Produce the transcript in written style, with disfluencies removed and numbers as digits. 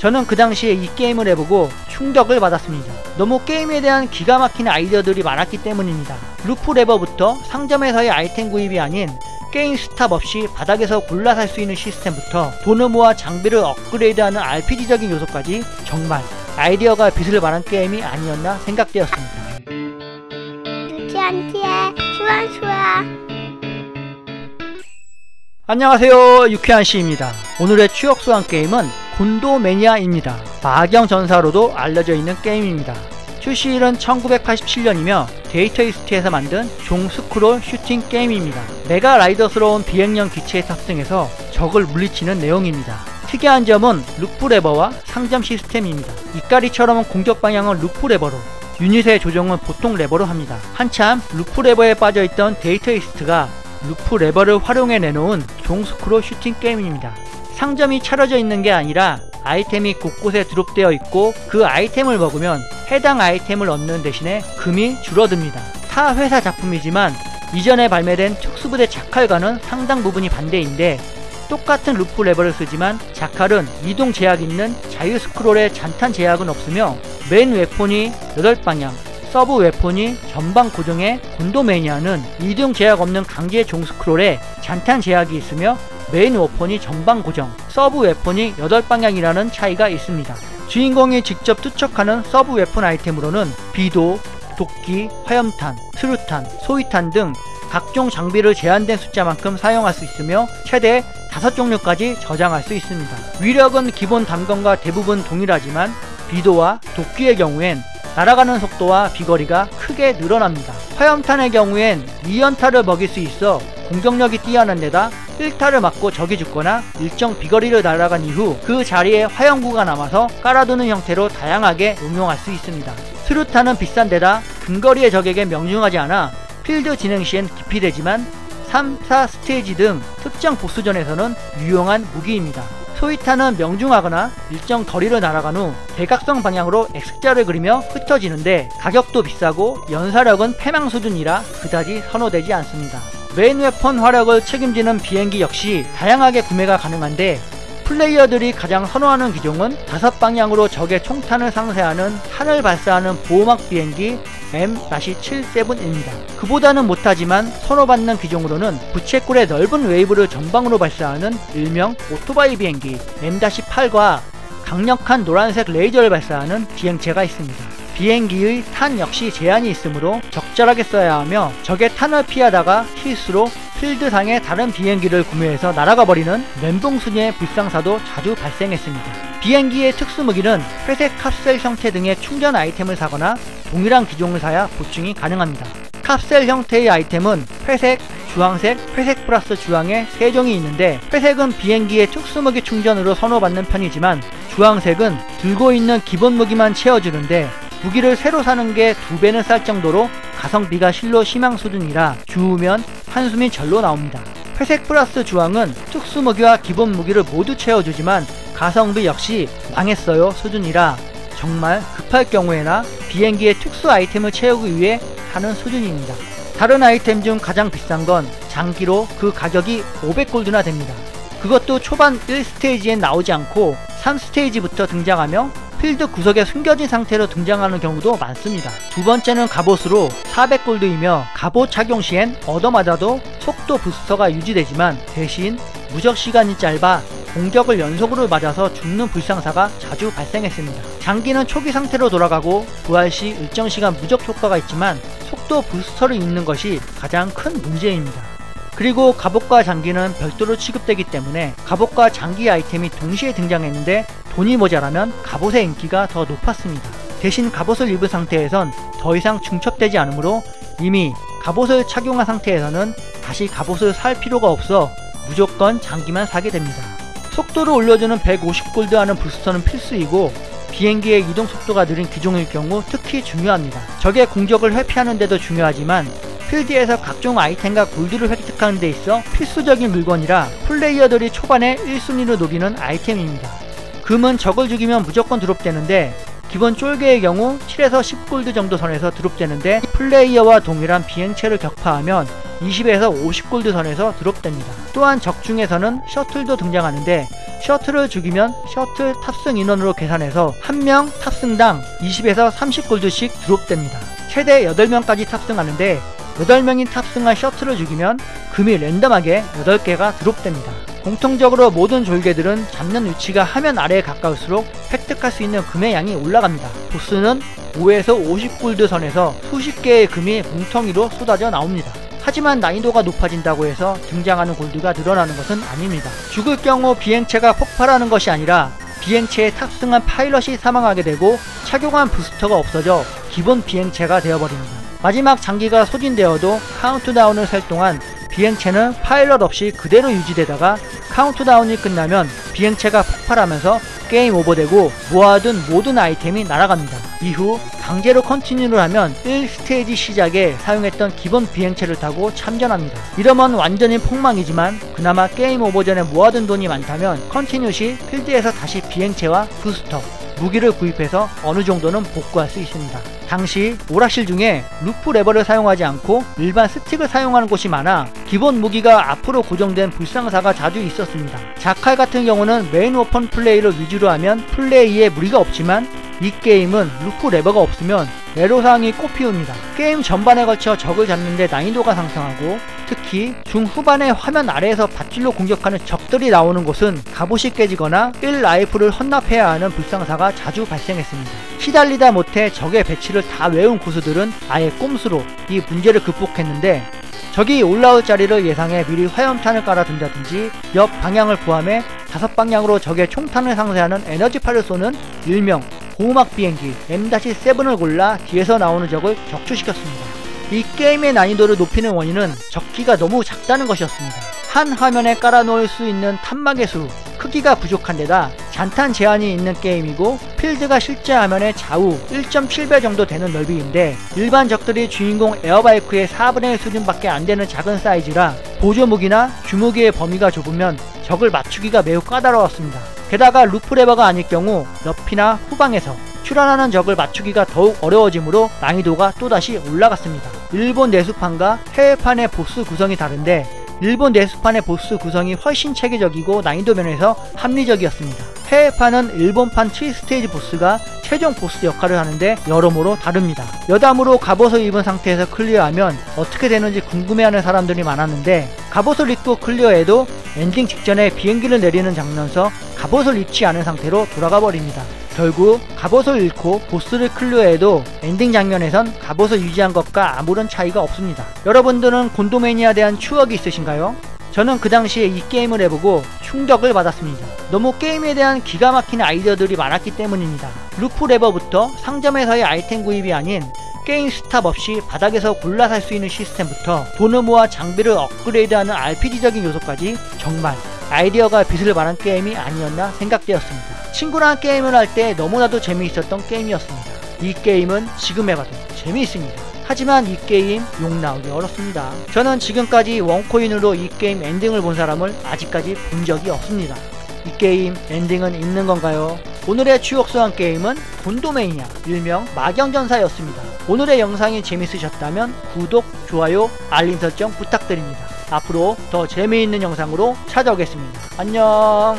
저는 그 당시에 이 게임을 해보고 충격을 받았습니다. 너무 게임에 대한 기가 막힌 아이디어들이 많았기 때문입니다. 루프 레버부터 상점에서의 아이템 구입이 아닌 게임 스탑 없이 바닥에서 골라 살 수 있는 시스템부터 돈을 모아 장비를 업그레이드하는 RPG적인 요소까지 정말 아이디어가 빛을 발한 게임이 아니었나 생각되었습니다. 안녕하세요, 유쾌한씨입니다. 오늘의 추억소환 게임은 곤도매니아입니다. 마경 전사로도 알려져 있는 게임입니다. 출시일은 1987년이며 데이터이스트에서 만든 종스크롤 슈팅 게임입니다. 메가라이더스러운 비행형 기체에 탑승해서 적을 물리치는 내용입니다. 특이한 점은 루프레버와 상점 시스템입니다. 이까리처럼 공격 방향은 루프레버로, 유닛의 조정은 보통 레버로 합니다. 한참 루프레버에 빠져있던 데이터이스트가 루프레버를 활용해 내놓은 종스크롤 슈팅 게임입니다. 상점이 차려져 있는 게 아니라 아이템이 곳곳에 드롭되어 있고, 그 아이템을 먹으면 해당 아이템을 얻는 대신에 금이 줄어듭니다. 타 회사 작품이지만 이전에 발매된 특수부대 자칼과는 상당 부분이 반대인데, 똑같은 루프 레버를 쓰지만 자칼은 이동 제약이 있는 자유 스크롤에 잔탄 제약은 없으며 메인 웨폰이 8방향, 서브 웨폰이 전방 고정의 곤도매니아는 이동 제약 없는 강제 종 스크롤에 잔탄 제약이 있으며 메인 웨폰이 전방 고정, 서브 웨폰이 8방향이라는 차이가 있습니다. 주인공이 직접 투척하는 서브 웨폰 아이템으로는 비도, 도끼, 화염탄, 수류탄, 소위탄 등 각종 장비를 제한된 숫자만큼 사용할 수 있으며 최대 5종류까지 저장할 수 있습니다. 위력은 기본 단검과 대부분 동일하지만 비도와 도끼의 경우엔 날아가는 속도와 비거리가 크게 늘어납니다. 화염탄의 경우엔 2연타를 먹일 수 있어 공격력이 뛰어난 데다 1타를 맞고 적이 죽거나 일정 비거리를 날아간 이후 그 자리에 화염구가 남아서 깔아두는 형태로 다양하게 응용할 수 있습니다. 수류탄은 비싼 데다 근거리의 적에게 명중하지 않아 필드 진행 시엔 기피되지만 3, 4 스테이지 등 특정 보스전에서는 유용한 무기입니다. 소위탄은 명중하거나 일정 거리를 날아간 후 대각선 방향으로 X자를 그리며 흩어지는데 가격도 비싸고 연사력은 패망 수준이라 그다지 선호되지 않습니다. 메인 웨폰 화력을 책임지는 비행기 역시 다양하게 구매가 가능한데, 플레이어들이 가장 선호하는 기종은 5방향으로 적의 총탄을 상쇄하는 탄을 발사하는 보호막 비행기 M-77입니다. 그보다는 못하지만 선호받는 기종으로는 부채꼴의 넓은 웨이브를 전방으로 발사하는 일명 오토바이 비행기 M-8과 강력한 노란색 레이저를 발사하는 비행체가 있습니다. 비행기의 탄 역시 제한이 있으므로 적절하게 써야 하며, 적의 탄을 피하다가 실수로 필드상의 다른 비행기를 구매해서 날아가버리는 멘붕순위의 불상사도 자주 발생했습니다. 비행기의 특수무기는 회색 캡셀 형태 등의 충전 아이템을 사거나 동일한 기종을 사야 보충이 가능합니다. 캡셀 형태의 아이템은 회색, 주황색, 회색 플러스 주황의 3종이 있는데, 회색은 비행기의 특수무기 충전으로 선호받는 편이지만 주황색은 들고 있는 기본 무기만 채워주는데 무기를 새로 사는 게 2배는 쌀 정도로 가성비가 실로 희망 수준이라 주우면 한숨이 절로 나옵니다. 회색 플러스 주황은 특수무기와 기본 무기를 모두 채워주지만 가성비 역시 망했어요 수준이라 정말 급할 경우에나 비행기의 특수 아이템을 채우기 위해 하는 수준입니다. 다른 아이템 중 가장 비싼 건 장기로 그 가격이 500골드나 됩니다. 그것도 초반 1스테이지엔 나오지 않고 3스테이지부터 등장하며 필드 구석에 숨겨진 상태로 등장하는 경우도 많습니다. 두 번째는 갑옷으로 400골드이며 갑옷 착용 시엔 얻어맞아도 속도 부스터가 유지되지만 대신 무적 시간이 짧아 공격을 연속으로 맞아서 죽는 불상사가 자주 발생했습니다. 장기는 초기 상태로 돌아가고 부활 시 일정 시간 무적 효과가 있지만 속도 부스터를 잃는 것이 가장 큰 문제입니다. 그리고 갑옷과 장기는 별도로 취급되기 때문에 갑옷과 장기 아이템이 동시에 등장했는데 돈이 모자라면 갑옷의 인기가 더 높았습니다. 대신 갑옷을 입은 상태에선 더 이상 중첩되지 않으므로 이미 갑옷을 착용한 상태에서는 다시 갑옷을 살 필요가 없어 무조건 장기만 사게 됩니다. 속도를 올려주는 150골드 하는 부스터는 필수이고 비행기의 이동 속도가 느린 기종일 경우 특히 중요합니다. 적의 공격을 회피하는 데도 중요하지만 필드에서 각종 아이템과 골드를 획득하는 데 있어 필수적인 물건이라 플레이어들이 초반에 1순위로 노리는 아이템입니다. 금은 적을 죽이면 무조건 드롭되는데 기본 쫄개의 경우 7에서 10골드 정도 선에서 드롭되는데 플레이어와 동일한 비행체를 격파하면 20에서 50골드 선에서 드롭됩니다. 또한 적 중에서는 셔틀도 등장하는데 셔틀을 죽이면 셔틀 탑승 인원으로 계산해서 1명 탑승당 20에서 30골드씩 드롭됩니다. 최대 8명까지 탑승하는데 8명이 탑승한 셔틀을 죽이면 금이 랜덤하게 8개가 드롭됩니다. 공통적으로 모든 졸개들은 잡는 위치가 화면 아래에 가까울수록 획득할 수 있는 금의 양이 올라갑니다. 보스는 5에서 50골드 선에서 수십 개의 금이 뭉텅이로 쏟아져 나옵니다. 하지만 난이도가 높아진다고 해서 등장하는 골드가 늘어나는 것은 아닙니다. 죽을 경우 비행체가 폭발하는 것이 아니라 비행체에 탑승한 파일럿이 사망하게 되고 착용한 부스터가 없어져 기본 비행체가 되어버립니다. 마지막 장기가 소진되어도 카운트다운을 셀 동안 비행체는 파일럿 없이 그대로 유지되다가 카운트다운이 끝나면 비행체가 폭발하면서 게임 오버되고 모아둔 모든 아이템이 날아갑니다. 이후 강제로 컨티뉴를 하면 1스테이지 시작에 사용했던 기본 비행체를 타고 참전합니다. 이러면 완전히 폭망이지만 그나마 게임 오버 전에 모아둔 돈이 많다면 컨티뉴 시 필드에서 다시 비행체와 부스터, 무기를 구입해서 어느 정도는 복구할 수 있습니다. 당시 오락실 중에 루프 레버를 사용하지 않고 일반 스틱을 사용하는 곳이 많아 기본 무기가 앞으로 고정된 불상사가 자주 있었습니다. 자칼 같은 경우는 메인 오픈 플레이를 위주로 하면 플레이에 무리가 없지만 이 게임은 루프 레버가 없으면 애로사항이 꽃피웁니다. 게임 전반에 걸쳐 적을 잡는데 난이도가 상승하고 특히 중후반에 화면 아래에서 밧줄로 공격하는 적들이 나오는 곳은 갑옷이 깨지거나 1라이프를 헌납해야 하는 불상사가 자주 발생했습니다. 시달리다 못해 적의 배치를 다 외운 고수들은 아예 꼼수로 이 문제를 극복했는데 적이 올라올 자리를 예상해 미리 화염탄을 깔아둔다든지 옆 방향을 포함해 5방향으로 적의 총탄을 상쇄하는 에너지파를 쏘는 일명 고음악 비행기 M-7을 골라 뒤에서 나오는 적을 격추시켰습니다. 이 게임의 난이도를 높이는 원인은 적기가 너무 작다는 것이었습니다. 한 화면에 깔아놓을 수 있는 탄막의 수, 크기가 부족한 데다 잔탄 제한이 있는 게임이고 필드가 실제 화면의 좌우 1.7배 정도 되는 넓이인데 일반 적들이 주인공 에어바이크의 4분의 1 수준밖에 안 되는 작은 사이즈라 보조무기나 주무기의 범위가 좁으면 적을 맞추기가 매우 까다로웠습니다. 게다가 루프 레버가 아닐 경우 옆이나 후방에서 출현하는 적을 맞추기가 더욱 어려워지므로 난이도가 또다시 올라갔습니다. 일본 내수판과 해외판의 보스 구성이 다른데 일본 내수판의 보스 구성이 훨씬 체계적이고 난이도 면에서 합리적이었습니다. 해외판은 일본판 7스테이지 보스가 최종 보스 역할을 하는데 여러모로 다릅니다. 여담으로 갑옷을 입은 상태에서 클리어하면 어떻게 되는지 궁금해하는 사람들이 많았는데 갑옷을 입고 클리어해도 엔딩 직전에 비행기를 내리는 장면에서 갑옷을 입지 않은 상태로 돌아가 버립니다. 결국 갑옷을 잃고 보스를 클리어해도 엔딩 장면에선 갑옷을 유지한 것과 아무런 차이가 없습니다. 여러분들은 곤도매니아에 대한 추억이 있으신가요? 저는 그 당시에 이 게임을 해보고 충격을 받았습니다. 너무 게임에 대한 기가 막힌 아이디어들이 많았기 때문입니다. 루프 레버부터 상점에서의 아이템 구입이 아닌 게임 스탑 없이 바닥에서 골라 살 수 있는 시스템부터 돈을 모아 장비를 업그레이드하는 RPG적인 요소까지 정말 아이디어가 빛을 발한 게임이 아니었나 생각되었습니다. 친구랑 게임을 할 때 너무나도 재미있었던 게임이었습니다. 이 게임은 지금 해봐도 재미있습니다. 하지만 이 게임 욕 나오기 어렵습니다. 저는 지금까지 원코인으로 이 게임 엔딩을 본 사람을 아직까지 본 적이 없습니다. 이 게임 엔딩은 있는 건가요? 오늘의 추억 소환 게임은 곤도매니아 일명 마경전사였습니다. 오늘의 영상이 재밌으셨다면 구독, 좋아요, 알림 설정 부탁드립니다. 앞으로 더 재미있는 영상으로 찾아오겠습니다. 안녕.